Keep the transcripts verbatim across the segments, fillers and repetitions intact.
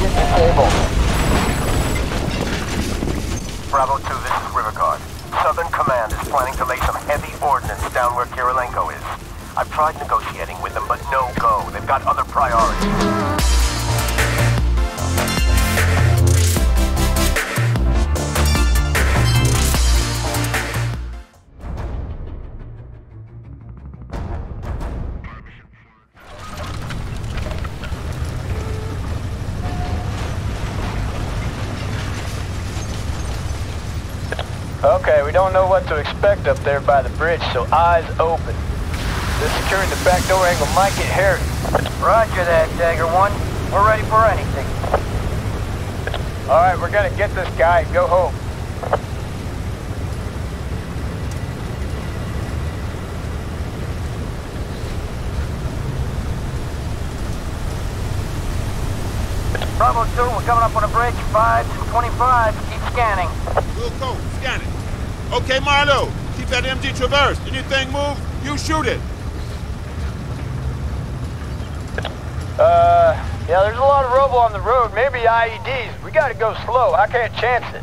Target disabled. Bravo two, this is Riverguard. Southern Command is planning to lay some heavy ordnance down where Kirilenko is. I've tried negotiating with them, but no go. They've got other priorities. Okay, we don't know what to expect up there by the bridge, so eyes open. This securing the back door angle might get hairy. Roger that, Dagger One. We're ready for anything. Alright, we're gonna get this guy and go home. Bravo two, we're coming up on a bridge, five twenty-five, keep scanning. We'll go, scan it. Okay, Marlo, keep that M G traversed. Anything move, you shoot it. Uh, yeah, there's a lot of rubble on the road. Maybe I E Ds. We gotta go slow. I can't chance it.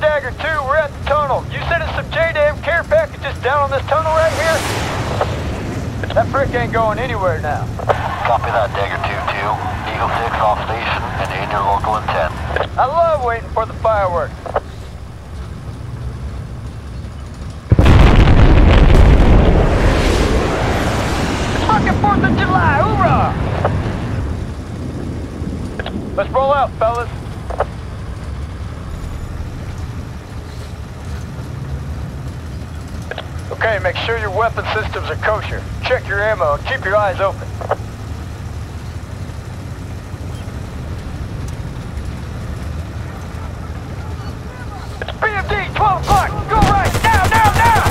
Dagger two, we're at the tunnel. You sent us some J D A M care packages down on this tunnel right here? That prick ain't going anywhere now. Copy that, Dagger two two. Eagle six off station and in your local intent. I love waiting for the fireworks. It's fucking fourth of July, hoorah! Let's roll out, fellas. Okay, make sure your weapon systems are kosher. Check your ammo and keep your eyes open. B M D, twelve o'clock! Go right! Now, now, now!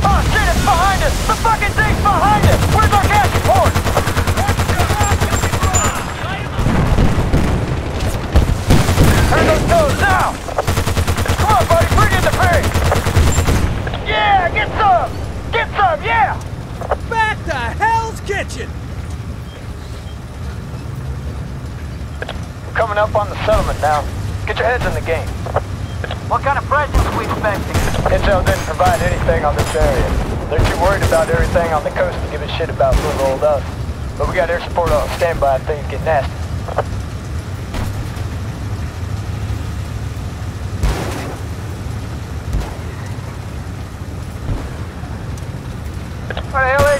Oh shit, it's behind us! The fucking thing's behind us! Where's our gas support? Those now! Come on, buddy, bring in the pig! Yeah, get some! Get some, yeah! Back to Hell's Kitchen! We're coming up on the settlement now. Get your heads in the game. What kind of presence are we expecting? Intel didn't provide anything on this area. They're too worried about everything on the coast to give a shit about little old us. But we got air support on standby if things get nasty.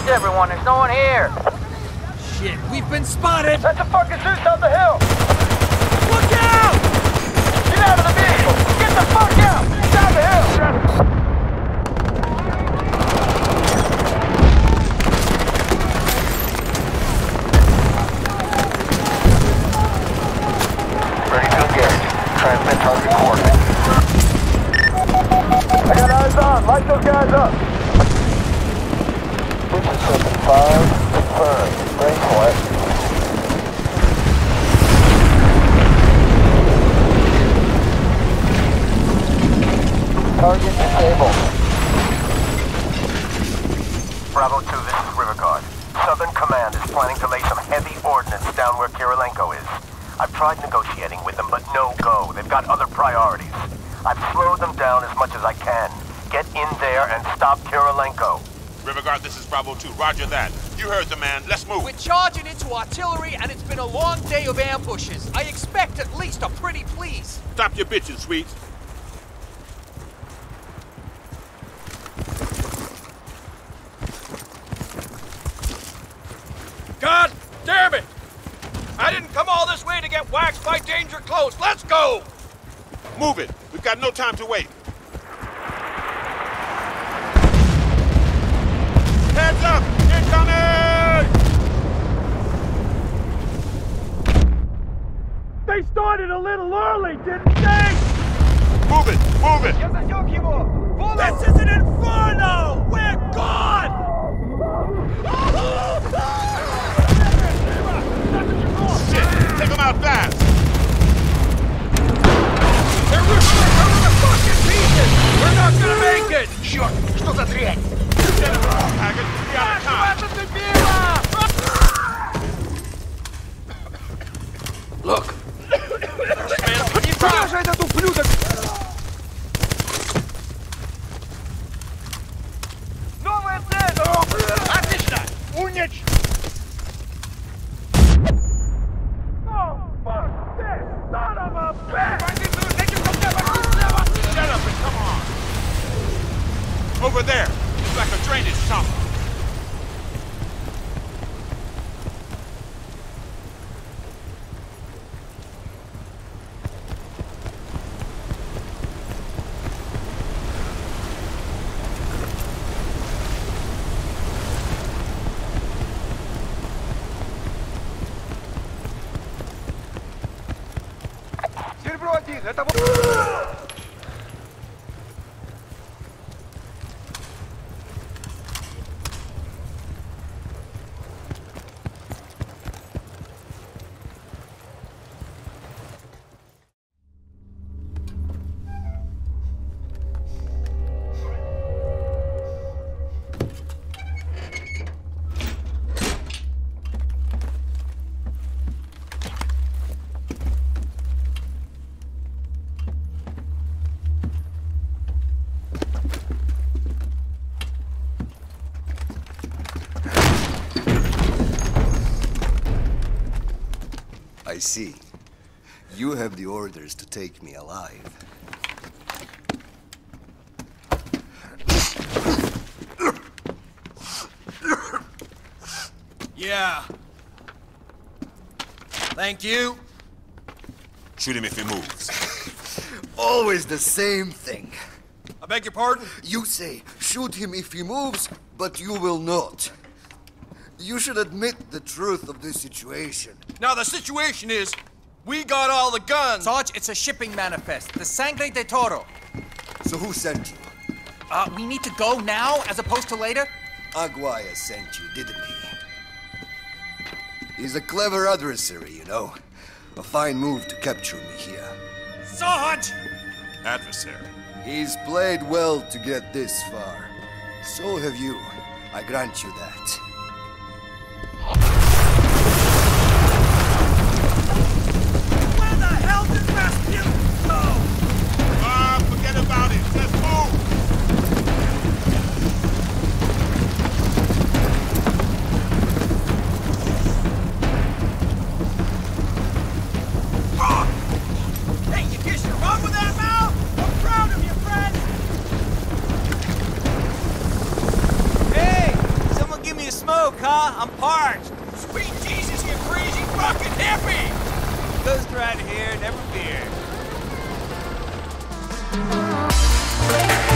Everyone, there's no one here. Shit, we've been spotted. That's a fucking Zeus on the hill. Look out! Get out of the vehicle! Get the fuck out! Down the hill! Ready to engage. Transmit target coordinates. I got eyes on. Light those guys up. Five, confirmed. Breakpoint. Bravo two, this is Riverguard. Southern Command is planning to lay some heavy ordnance down where Kirilenko is. I've tried negotiating with them, but no go. They've got other priorities. I've slowed them down as much as I can. Get in there and stop Kirilenko. Riverguard, this is Bravo two. Roger that. You heard the man. Let's move. We're charging into artillery, and it's been a long day of ambushes. I expect at least a pretty please. Stop your bitching, sweet. God damn it! I didn't come all this way to get waxed by danger close. Let's go! Move it. We've got no time to wait. Heads up! Incoming! They started a little early, didn't they? Move it! Move it! This is an inferno! We're gone! Take them out fast! They're ripping us over the fucking pieces! We're not gonna make it! Sure, что за дрянь? Get them off, Haggard! Be out of time! Look! Продолжай этот ублюдок! Новая цель! Отлично! Унич! Over there! It's like a drainage tunnel. I see. You have the orders to take me alive. Yeah. Thank you. Shoot him if he moves. Always the same thing. I beg your pardon? You say, shoot him if he moves, but you will not. You should admit the truth of this situation. Now, the situation is, we got all the guns. Sarge, it's a shipping manifest, the Sangre de Toro. So who sent you? Uh, we need to go now, as opposed to later? Aguayo sent you, didn't he? He's a clever adversary, you know. A fine move to capture me here. Sarge! Adversary. He's played well to get this far. So have you. I grant you that. Right here, never fear.